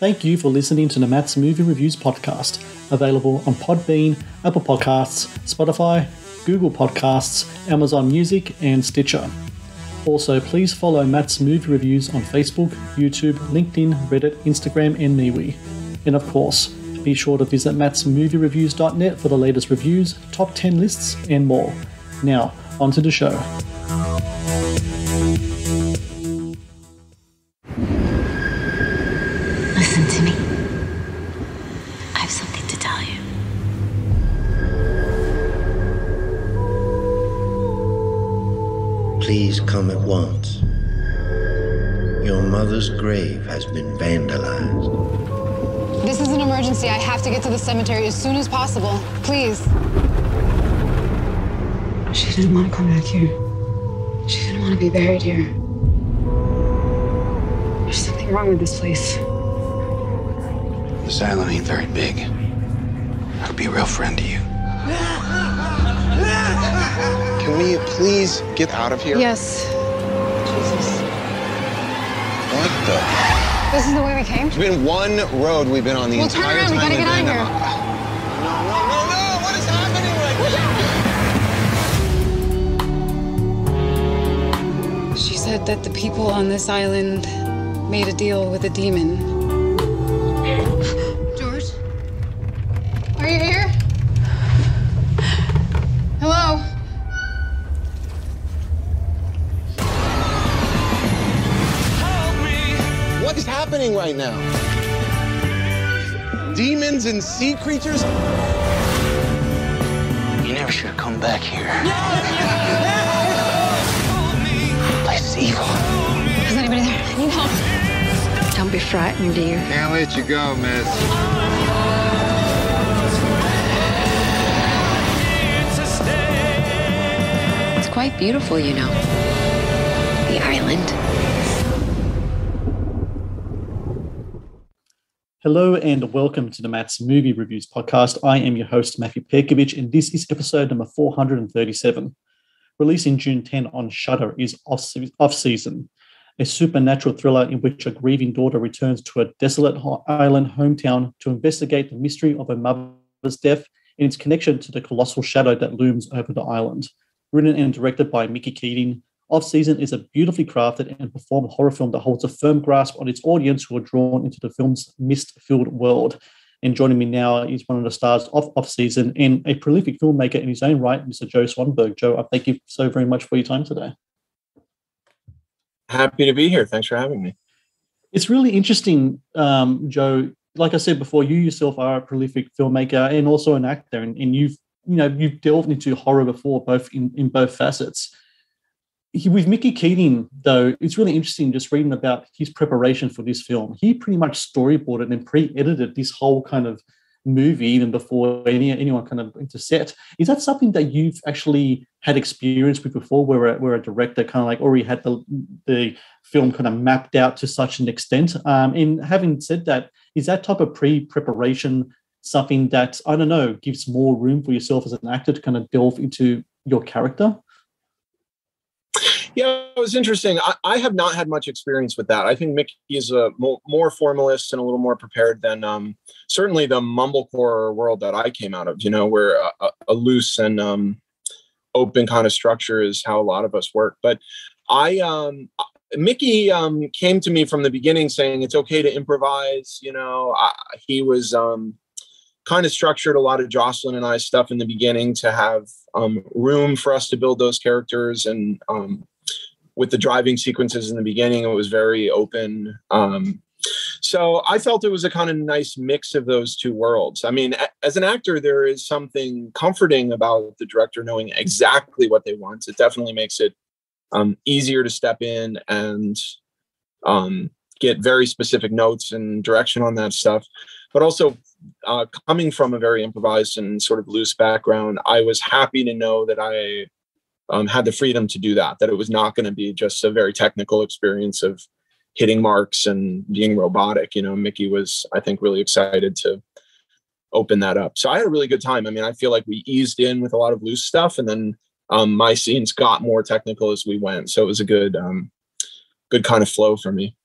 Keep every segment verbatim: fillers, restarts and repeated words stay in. Thank you for listening to the Matt's Movie Reviews podcast, available on Podbean, Apple Podcasts, Spotify, Google Podcasts, Amazon Music, and Stitcher. Also, please follow Matt's Movie Reviews on Facebook, YouTube, LinkedIn, Reddit, Instagram, and MeWe. And of course, be sure to visit matts movie reviews dot net for the latest reviews, top ten lists, and more. Now, on to the show. Please come at once. Your mother's grave has been vandalized. This is an emergency. I have to get to the cemetery as soon as possible. Please. She didn't want to come back here. She didn't want to be buried here. There's something wrong with this place. This island ain't very big. I could be a real friend to you. Can we please get out of here? Yes. Jesus. What the? This is the way we came? It's been one road we've been on the well, entire time. Well, turn around. We gotta get out of here. No, no, no, no. What is happening right now? She said that the people on this island made a deal with a demon. George? Are you here? Hello? What is happening right now? Demons and sea creatures? You never should have come back here. The place is evil. Is anybody there? I need help. Don't be frightened, dear. Can't let you go, miss. Quite beautiful, you know. The island. Hello and welcome to the Matt's Movie Reviews podcast. I am your host, Matthew Pejkovic, and this is episode number four hundred thirty-seven. Releasing June tenth on Shudder is Offseason, a supernatural thriller in which a grieving daughter returns to a desolate island hometown to investigate the mystery of her mother's death and its connection to the colossal shadow that looms over the island. Written and directed by Mickey Keating, Offseason is a beautifully crafted and performed horror film that holds a firm grasp on its audience who are drawn into the film's mist-filled world. And joining me now is one of the stars of Offseason and a prolific filmmaker in his own right, Mister Joe Swanberg. Joe, I thank you so very much for your time today. Happy to be here. Thanks for having me. It's really interesting, um, Joe. Like I said before, you yourself are a prolific filmmaker and also an actor, and, and you've You know, you've delved into horror before, both in, in both facets. He, with Mickey Keating, though, it's really interesting just reading about his preparation for this film. He pretty much storyboarded and pre-edited this whole kind of movie even before any, anyone kind of went to set. Is that something that you've actually had experience with before, where a, where a director kind of like already had the, the film kind of mapped out to such an extent? Um, and having said that, is that type of pre-preparation something that, I don't know, gives more room for yourself as an actor to kind of delve into your character? Yeah, it was interesting. I, I have not had much experience with that. I think Mickey is a more, more formalist and a little more prepared than um, certainly the mumblecore world that I came out of, you know, where a, a loose and um, open kind of structure is how a lot of us work. But I, um, Mickey um, came to me from the beginning saying it's okay to improvise. You know, I, he was... Um, kind of structured a lot of Jocelin and I stuff in the beginning to have um, room for us to build those characters. And um, with the driving sequences in the beginning, it was very open. Um, so I felt it was a kind of nice mix of those two worlds. I mean, a- as an actor, there is something comforting about the director knowing exactly what they want. It definitely makes it um, easier to step in and um, get very specific notes and direction on that stuff. But also uh, coming from a very improvised and sort of loose background, I was happy to know that I um, had the freedom to do that, that it was not going to be just a very technical experience of hitting marks and being robotic. You know, Mickey was, I think, really excited to open that up. So I had a really good time. I mean, I feel like we eased in with a lot of loose stuff, and then um, my scenes got more technical as we went. So it was a good, um, good kind of flow for me.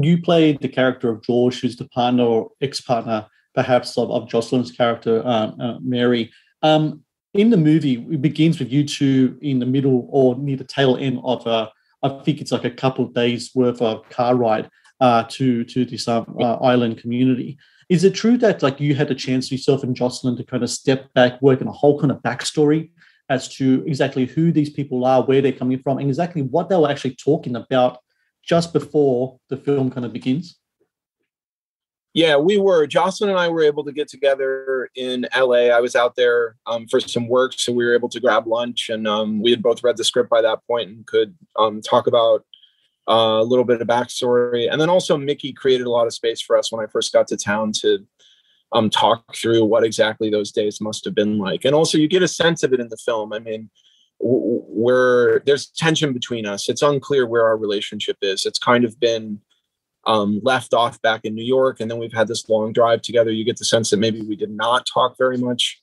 you played the character of George, who's the partner or ex-partner, perhaps, of, of Jocelyn's character, um, uh, Mary. Um, in the movie, it begins with you two in the middle or near the tail end of, a, I think it's like a couple of days' worth of car ride uh, to, to this um, uh, island community. Is it true that, like, you had a chance yourself and Jocelin to kind of step back, work in a whole kind of backstory as to exactly who these people are, where they're coming from, and exactly what they were actually talking about just before the film kind of begins? Yeah, we were. Jocelin and I were able to get together in L A. I was out there um, for some work, so we were able to grab lunch, and um, we had both read the script by that point and could um, talk about uh, a little bit of backstory. And then also Mickey created a lot of space for us when I first got to town to um, talk through what exactly those days must have been like. And also you get a sense of it in the film. I mean, we're, there's tension between us. It's unclear where our relationship is. It's kind of been Um, left off back in New York, and then we've had this long drive together. You get the sense that maybe we did not talk very much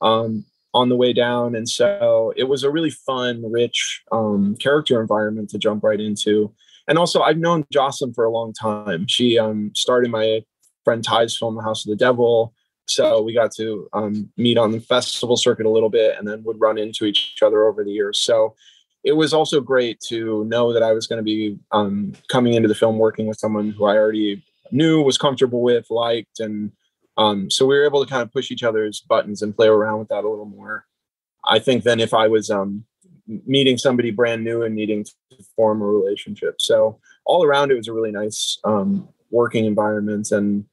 um, on the way down, and so it was a really fun, rich um, character environment to jump right into. And also, I've known Jocelin for a long time. She um, starred in my friend Ty's film, The House of the Devil, so we got to um, meet on the festival circuit a little bit, and then would run into each other over the years. So it was also great to know that I was going to be um, coming into the film working with someone who I already knew, was comfortable with, liked. And um, so we were able to kind of push each other's buttons and play around with that a little more, I think, than if I was um, meeting somebody brand new and needing to form a relationship. So all around, it was a really nice um, working environment. And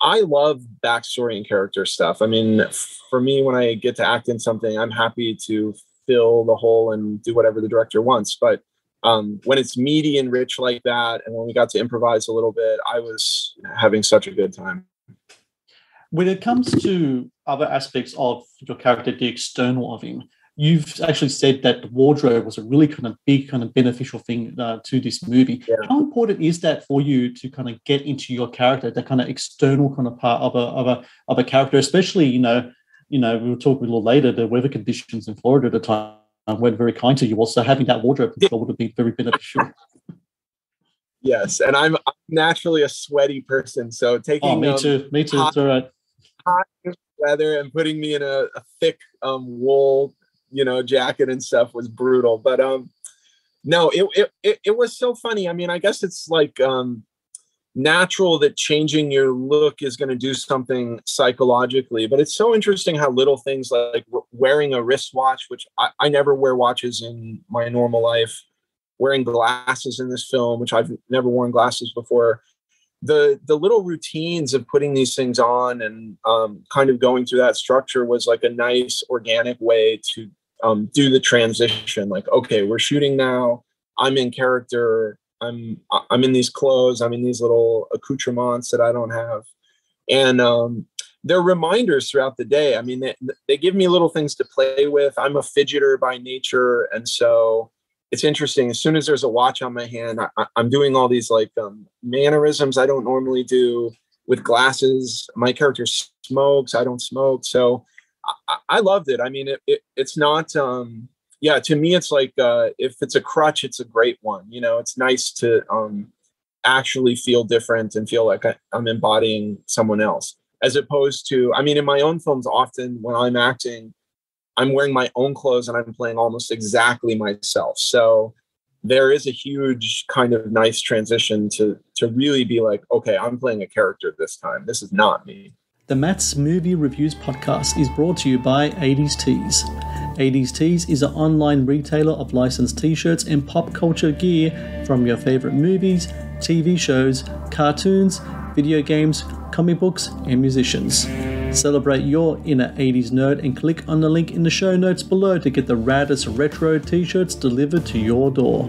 I love backstory and character stuff. I mean, for me, when I get to act in something, I'm happy to fill the hole and do whatever the director wants. But um, when it's meaty and rich like that, and when we got to improvise a little bit, I was having such a good time. When it comes to other aspects of your character, the external of him, you've actually said that the wardrobe was a really kind of big, kind of beneficial thing uh, to this movie. Yeah. How important is that for you to kind of get into your character, that kind of external kind of part of a of a of a character, especially, you know, You know, we'll talk a little later, the weather conditions in Florida at the time weren't very kind to you. Also, having that wardrobe control would have been very beneficial. Yes, and I'm naturally a sweaty person, so taking oh, me um, too, me too. Hot, it's all right. Hot weather and putting me in a, a thick um, wool, you know, jacket and stuff was brutal. But um, no, it it it, it was so funny. I mean, I guess it's like um. natural that changing your look is going to do something psychologically, but it's so interesting how little things like wearing a wristwatch, which I, I never wear watches in my normal life, wearing glasses in this film, which I've never worn glasses before, the the little routines of putting these things on and um, kind of going through that structure was like a nice organic way to um, do the transition. Like, okay, we're shooting now, I'm in character, I'm I'm in these clothes, I'm in these little accoutrements that I don't have. And um, they're reminders throughout the day. I mean, they, they give me little things to play with. I'm a fidgeter by nature. And so it's interesting. As soon as there's a watch on my hand, I, I'm doing all these like um, mannerisms I don't normally do with glasses. My character smokes. I don't smoke. So I, I loved it. I mean, it, it it's not... Um, Yeah, to me, it's like uh, if it's a crutch, it's a great one. You know, it's nice to um, actually feel different and feel like I, I'm embodying someone else, as opposed to, I mean, in my own films, often when I'm acting, I'm wearing my own clothes and I'm playing almost exactly myself. So there is a huge kind of nice transition to to really be like, okay, I'm playing a character this time. This is not me. The Matt's Movie Reviews podcast is brought to you by eighties Tees. eighties Tees is an online retailer of licensed t-shirts and pop culture gear from your favorite movies, T V shows, cartoons, video games, comic books, and musicians. Celebrate your inner eighties nerd and click on the link in the show notes below to get the raddest retro t-shirts delivered to your door.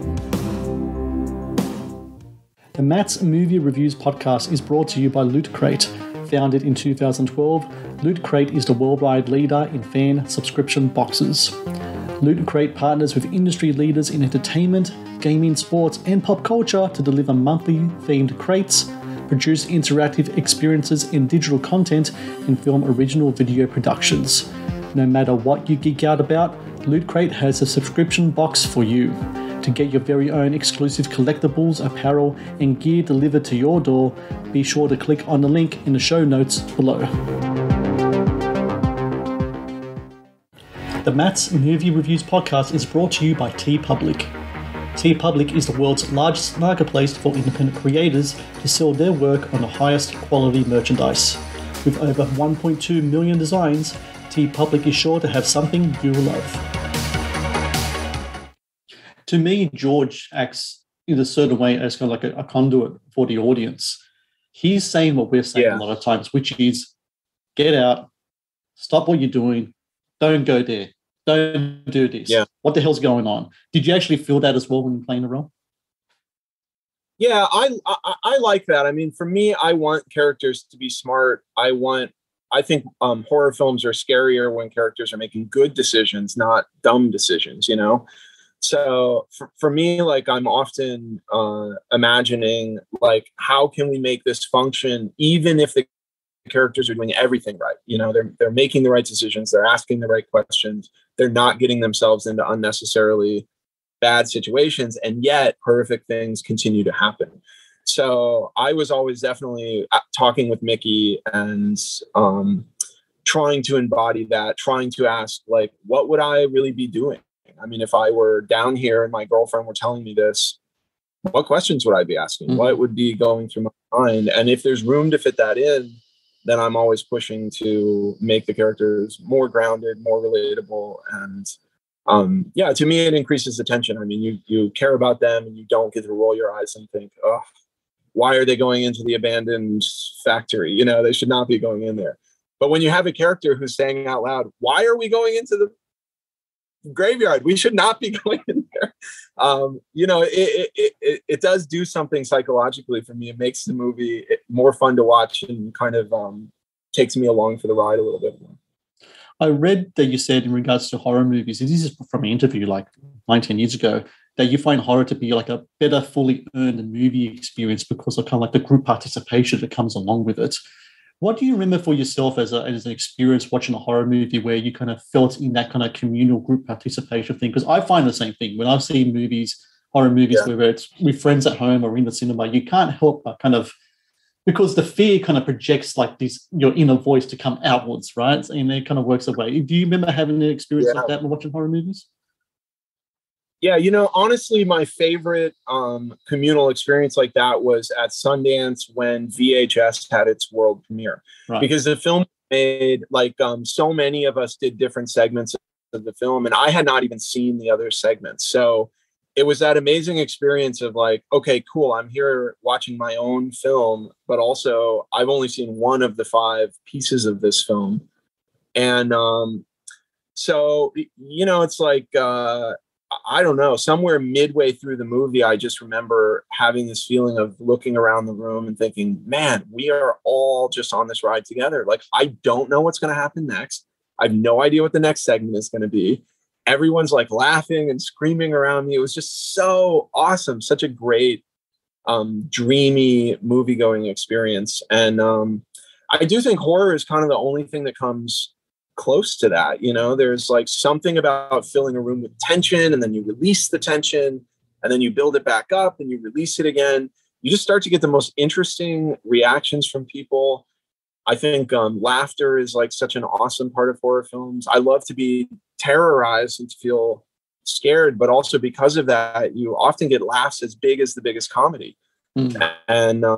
The Matt's Movie Reviews podcast is brought to you by Loot Crate. Founded in two thousand twelve, Loot Crate is the worldwide leader in fan subscription boxes. Loot Crate partners with industry leaders in entertainment, gaming, sports, and pop culture to deliver monthly themed crates, produce interactive experiences and digital content, and film original video productions. No matter what you geek out about, Loot Crate has a subscription box for you. to get your very own exclusive collectibles, apparel, and gear delivered to your door, be sure to click on the link in the show notes below. The Matt's Movie Reviews podcast is brought to you by TeePublic. TeePublic is the world's largest marketplace for independent creators to sell their work on the highest quality merchandise. With over one point two million designs, TeePublic is sure to have something you will love. To me, George acts in a certain way as kind of like a, a conduit for the audience. He's saying what we're saying yeah. a lot of times, which is get out, stop what you're doing, don't go there. Don't do this. Yeah. What the hell's going on? Did you actually feel that as well when playing the role? Yeah, I, I I like that. I mean, for me, I want characters to be smart. I want, I think um, horror films are scarier when characters are making good decisions, not dumb decisions, you know? So for, for me, like I'm often uh, imagining like, how can we make this function even if the characters are doing everything right? You know, they're they're making the right decisions, they're asking the right questions, they're not getting themselves into unnecessarily bad situations, and yet horrific things continue to happen. So I was always definitely talking with Mickey and um trying to embody that, trying to ask like, what would I really be doing? I mean, if I were down here and my girlfriend were telling me this, what questions would I be asking? Mm-hmm. What would be going through my mind? And if there's room to fit that in, then I'm always pushing to make the characters more grounded, more relatable. And um, yeah, to me, it increases the tension. I mean, you you care about them and you don't get to roll your eyes and think, oh, why are they going into the abandoned factory? You know, they should not be going in there. But when you have a character who's saying out loud, why are we going into the graveyard? We should not be going in there. Um, you know, it, it, it, it does do something psychologically for me. It makes the movie more fun to watch and kind of um, takes me along for the ride a little bit more. I read that you said in regards to horror movies, and this is from an interview like nineteen years ago, that you find horror to be like a better fully earned movie experience because of kind of like the group participation that comes along with it. What do you remember for yourself as, a, as an experience watching a horror movie where you kind of felt in that kind of communal group participation thing? Because I find the same thing. When I've seen movies, horror movies, yeah. where it's with friends at home or in the cinema, you can't help but kind of, because the fear kind of projects like this, your inner voice to come outwards, right? And it kind of works away. Do you remember having an experience yeah. like that when watching horror movies? Yeah, you know, honestly, my favorite um, communal experience like that was at Sundance when V H S had its world premiere. Right. Because the film made, like, um, so many of us did different segments of the film, and I had not even seen the other segments. So it was that amazing experience of, like, okay, cool, I'm here watching my own film, but also I've only seen one of the five pieces of this film. And um, so, you know, it's like... Uh, I don't know, somewhere midway through the movie, I just remember having this feeling of looking around the room and thinking, man, we are all just on this ride together. Like, I don't know what's going to happen next. I have no idea what the next segment is going to be. Everyone's like laughing and screaming around me. It was just so awesome. Such a great, um, dreamy movie going experience. And um, I do think horror is kind of the only thing that comes close to that. You know, there's like something about filling a room with tension, and then you release the tension, and then you build it back up, and you release it again. You just start to get the most interesting reactions from people. I think um, laughter is like such an awesome part of horror films. I love to be terrorized and to feel scared, but also because of that, you often get laughs as big as the biggest comedy. Mm-hmm. And uh,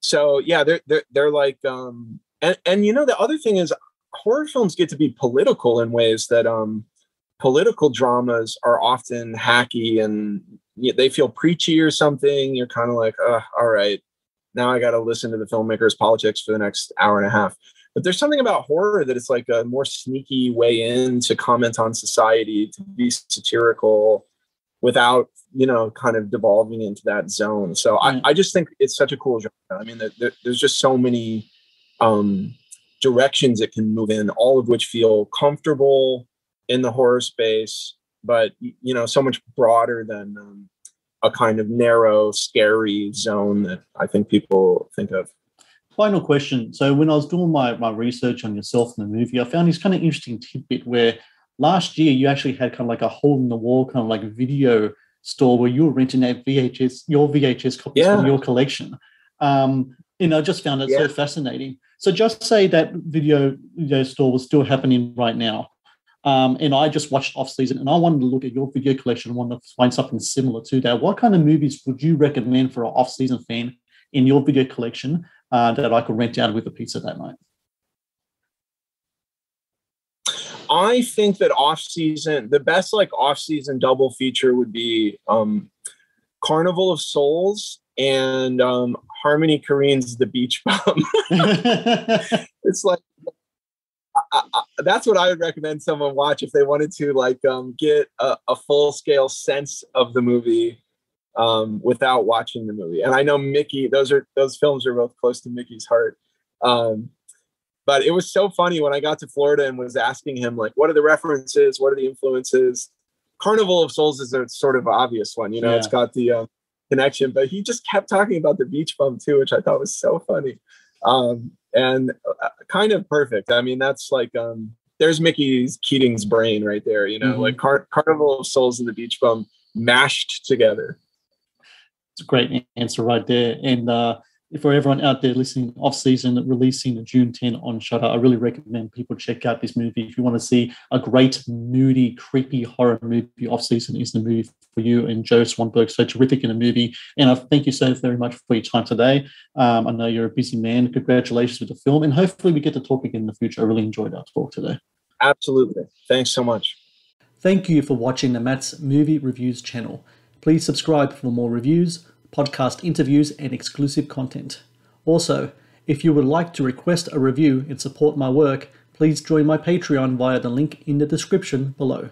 so, yeah, they're they're, they're like, um, and and you know, the other thing is, horror films get to be political in ways that um, political dramas are often hacky, and you know, they feel preachy or something. You're kind of like, oh, all right, now I got to listen to the filmmaker's politics for the next hour and a half. But there's something about horror that it's like a more sneaky way in to comment on society, to be satirical without, you know, kind of devolving into that zone. So I, I just think it's such a cool genre. I mean, there, there, there's just so many um, directions it can move in, all of which feel comfortable in the horror space, but, you know, so much broader than um, a kind of narrow, scary zone that I think people think of. Final question. So when I was doing my, my research on yourself and the movie, I found this kind of interesting tidbit where last year you actually had kind of like a whole noir kind of like video store where you were renting out V H S, your V H S copies yeah. from your collection. Um, you know, I just found it yeah. so fascinating. So just say that video, video store was still happening right now. Um, and I just watched Offseason, and I wanted to look at your video collection and wanted to find something similar to that. What kind of movies would you recommend for an Offseason fan in your video collection uh, that I could rent out with a pizza that night? I think that Offseason, the best like Offseason double feature would be um, Carnival of Souls and um, Harmony Korine's The Beach Bum. It's like, I, I, that's what I would recommend someone watch if they wanted to like um, get a, a full scale sense of the movie um, without watching the movie. And I know Mickey; those are those films are both close to Mickey's heart. Um, but it was so funny when I got to Florida and was asking him like, "What are the references? What are the influences?" Carnival of Souls is a sort of obvious one, you know. Yeah. It's got the uh, connection, but he just kept talking about The Beach Bum too, which I thought was so funny. Um, and kind of perfect. I mean, that's like, um, there's Mickey Keating's brain right there, you know, mm-hmm. like Car- Carnival of Souls and The Beach Bum mashed together. It's a great answer right there. And, uh, for everyone out there listening, Offseason releasing June tenth on Shudder, I really recommend people check out this movie. If you want to see a great, moody, creepy horror movie, Offseason is the movie for you. And Joe Swanberg, so terrific in a movie. And I thank you so very much for your time today. Um, I know you're a busy man. Congratulations with the film. And hopefully we get to talk again in the future. I really enjoyed our talk today. Absolutely. Thanks so much. Thank you for watching the Matt's Movie Reviews channel. Please subscribe for more reviews, podcast interviews, and exclusive content. Also, if you would like to request a review and support my work, please join my Patreon via the link in the description below.